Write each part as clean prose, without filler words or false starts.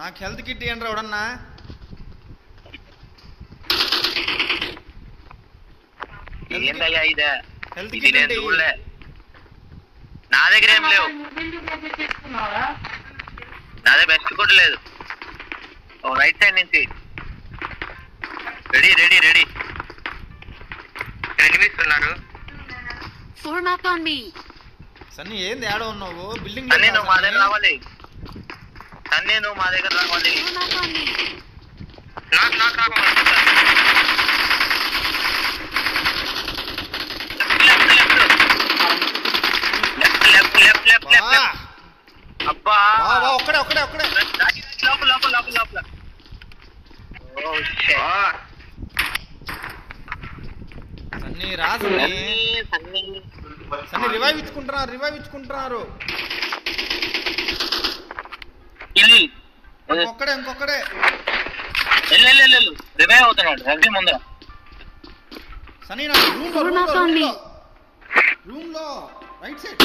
నాకు health kit ఏంట్రా ఎవడన్నా ఏందయ్యా ఇది హెల్త్ కిట్ అంటే ఊళ్ళే నా దగ్గర ఏం లేవు నాదే బెస్ట్ కూడా లేదు ఓ రైట్ సైడ్ నుంచి రెడీ రెడీ రెడీ ఎనిమిస్ ఉన్నారు form up on me Sunny ఏంది యాడ ఉన్నావు బిల్డింగ్ లో నేను మా దగ్గర రావాలి సన్నీ నువ్వు మా దగ్గర రావాలి నాక్ నాక్ నాక్ అబ్బా వా ఒక్కడే ఒక్కడే ఒక్కడే లోపల లోపల లోపల లోపల oh shit Sunny Raju Sunny Sunny revive ఇచ్చుకుంటారు రివైవ్ ఇచ్చుకుంటారు ఇల్లి ఒక్కడే ఇంకొక్కడే ఎల్ల ఎల్ల ఎల్ల రివైవ్ అవుతాడు రవి ముందర సన్నీ నా రూమ్ లో right side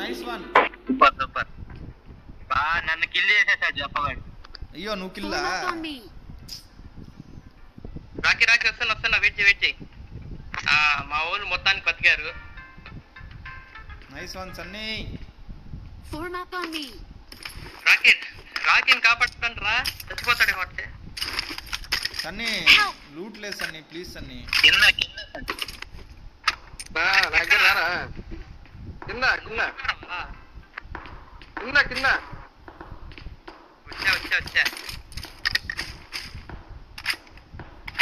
nice one super ba nannu kill chesadu appagadu ayyo nu kill la raki vastana wait ah ma oru mottaniki patikaru nice one sanni form up on me raki kaapattanra chachipotadu hotte sanni loot le sanni please sanni kinna sanni బా దగ్గర రారా కింద కింద కింద కింద వచ్చా వచ్చా వచ్చా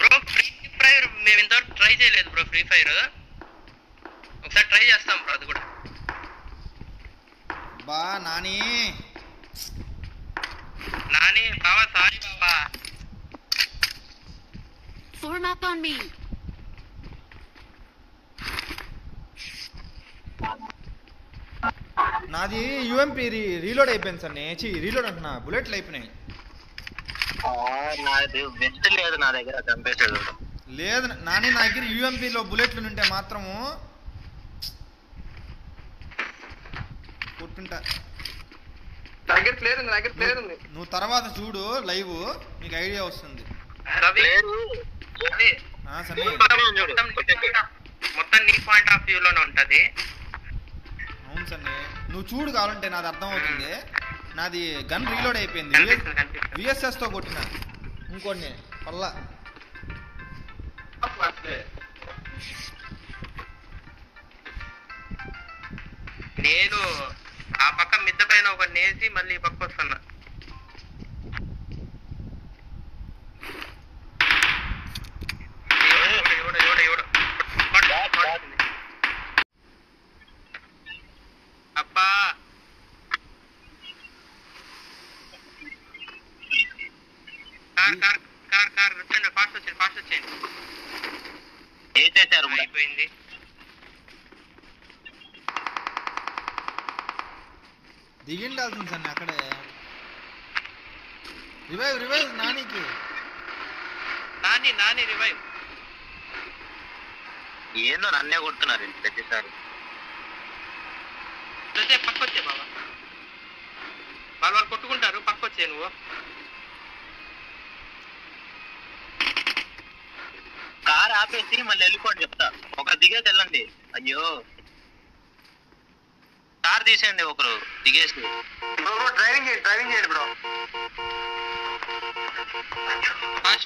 బ్రో ఫ్రీ ఫైర్ మేము ఇంతవరకు ట్రై చేయలేదు బ్రో ఫ్రీ ఫైర్ ఒకసారి ట్రై చేస్తాం బ్రో అది కూడా బా నాని నాని బావా సారీ బావా ఫార్మ్ అప్ ఆన్ మీ నాది యుఎంపీ రీలోడ్ అయిపోయింది సార్ నేను చీ రీలోడ్ అంటున్నా బుల్లెట్లు అయిపోయినాయి లేదు నాని నా దగ్గర యుఎంపీలో బుల్లెట్లు ఉంటే మాత్రము కొట్టుంటా నువ్వు తర్వాత చూడు లైవ్ నీకు ఐడియా వస్తుంది మొత్తం నీ పాయింట్ ఆఫ్ వ్యూ లోనే ఉంటది అవును సన్నీ నువ్వు చూడు కావాలంటే నాది అర్థం అవుతుంది నాది గన్ రీలోడ్ అయిపోయింది విఎస్ఎస్ తో కొట్టినా ఇంకోటి పల్లా నేను ఆ పక్క మిద్ద పైన ఒక నేసి మళ్ళీ పక్క వస్తున్నా అబ్బా car car car car return fast వచ్చేయండి ఏసేసారు అయిపోయింది దిగిండాల్సింది సార్ అక్కడే రివైవ్ నాని రివైవ్ ఏందో నన్నే కొడుతున్నారు ఇంటి ప్రతిసారి పక్క వచ్చే బాబా వాళ్ళు కొట్టుకుంటారు పక్క వచ్చే నువ్వు కార్ ఆపేసి మళ్ళీ వెళ్ళిపోండి చెప్తా ఒక దిగేసి వెళ్ళండి అయ్యో కార్ తీసేయండి ఒకరు దిగేసి డ్రైవింగ్ చేయండి బ్రో పద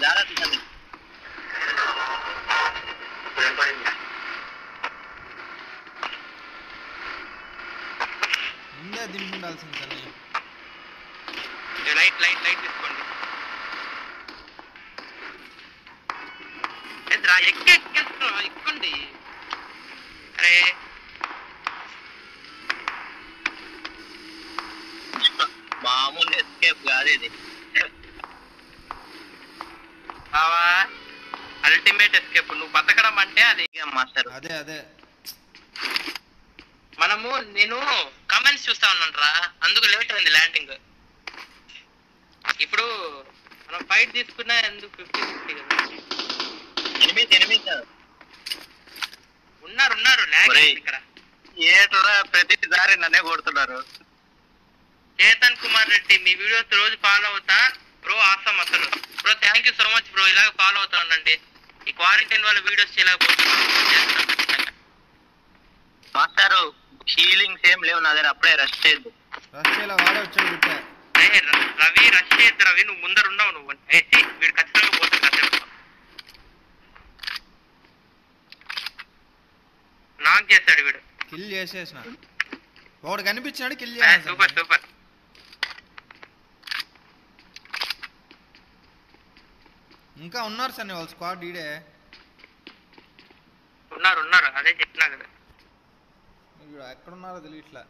జాగ్రత్త ముందే దింపు ఉండాల్సింది సార్ లైట్ తీసుకోండి ఎక్కండి అరే మామూలు ఎస్కేప్ కాదు ఇది బావా అల్టిమేట్ ఎస్కేప్ నువ్వు బతకడం అంటే అది మాస్టర్ అదే మనము నేను కామెంట్స్ చూస్తా ఉన్నాను రా అందుకు లేట్ అయింది ల్యాండింగ్ ఇప్పుడు మనం ఫైట్ తీసుకున్నా ఎందుకు 50-50 కదా ఉన్నారు ల్యాగ్ ఇక్కడ ఏటరా ప్రతిసారి నన్నే కొడుతున్నారు. చేతన్ కుమార్ రెడ్డి మీ వీడియోస్ రోజు ఫాలో అవుతా బ్రో, ఆసమ్ అసలు bro thank you so much bro, ఇలాగ ఫాలో అవుతా ఉండండి. ఈ క్వారంటైన్ వల్ల వీడియోస్ చేయలేకపోతున్నారు మాస్టారు. హీలింగ్స్ ఏం లేవు నా దగ్గర, అప్పుడే రష్ చేయద్దు. రష్లా వాడే వచ్చాడు బిడ్డ. రవి రష్ చేయద్దు రవి, నువ్వు ముందర ఉన్నావు, నువ్వు వీడు ఖచ్చితంగా పోతాడు. నాక్ చేశాడు వీడు, కిల్ చేసేసిన వాడు కనిపించాడు, కిల్ చేశాడు. Super super. ఇంకా ఉన్నారు సార్ వాళ్ళ స్క్వాడ్ ఈడే ఉన్నారు ఉన్నారు, అదే చెప్పినా కదా వీడు ఎక్కడ ఉన్నారో తెలియట్లా.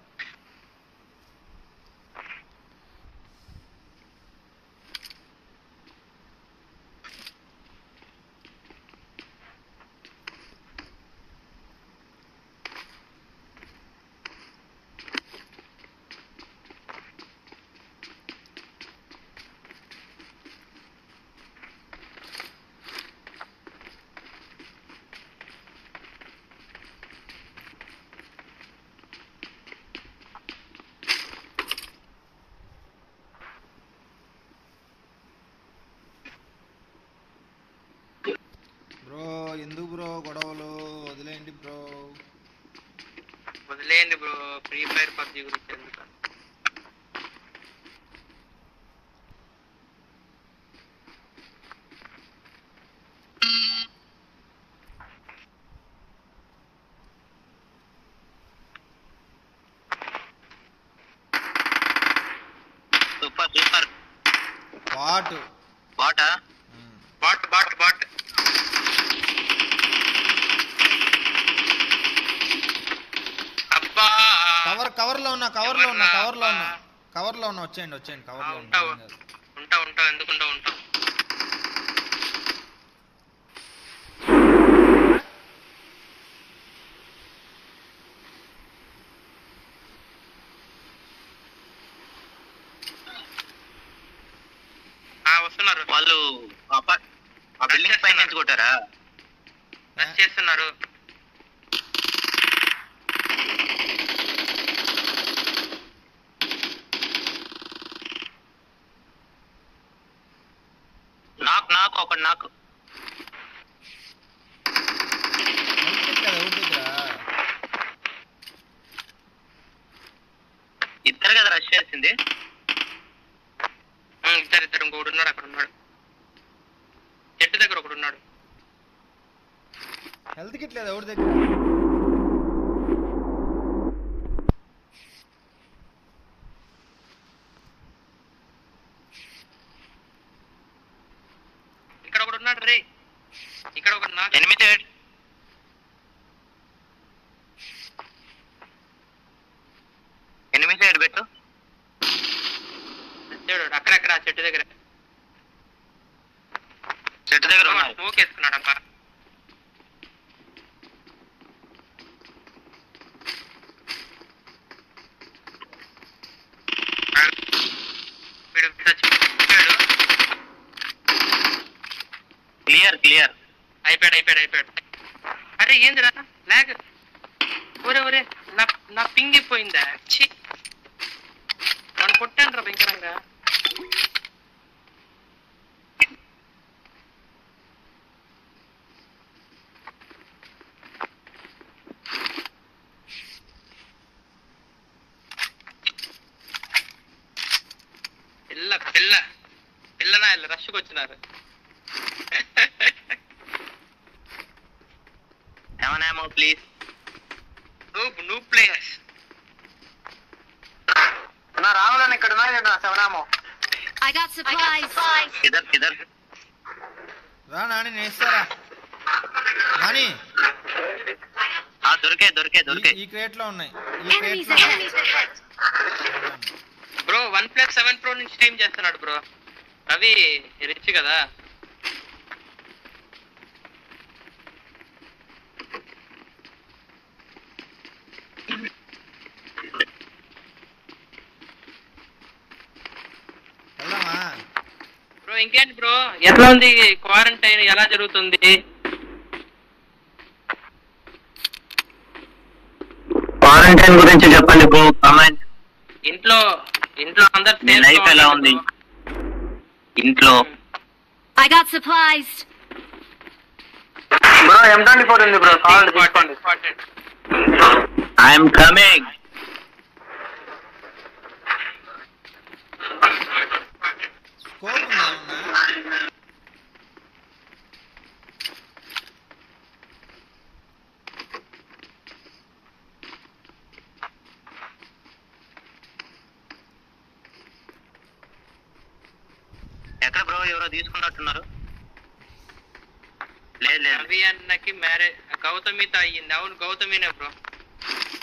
వచ్చేయండి వచ్చేయండి, కవర్ లో ఉంటా ఉంటా ఉంటా ఎందుకుంటా ఉంటా. వస్తున్నారు వాళ్ళు ఆ బిల్డింగ్ పైన నుంచి కొట్టారా? చేస్తున్నారు క్వారంటైన్ ఎలా జరుగుతుంది? కంటెంట్ గురించి చెప్పండి బ్రో కామెంట్. ఇంట్లో ఇంట్లో అందరూ సేఫ్ లైఫ్ ఎలా ఉంది ఇంట్లో? I got supplies bro. M24 ఉంది బ్రో, సాల్ట్ పట్టుకోండి. I am coming. స్కోప్ ఉన్నా? ఎక్కడ బ్రో ఎవరో తీసుకున్నట్టున్నారు? లేదు లేదు, అభియాన్నకి మ్యారేజ్ గౌతమితో అయ్యింది. అవును గౌతమినే బ్రో.